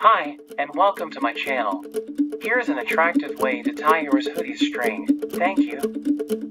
Hi, and welcome to my channel. Here's an attractive way to tie yours hoodie's string. Thank you.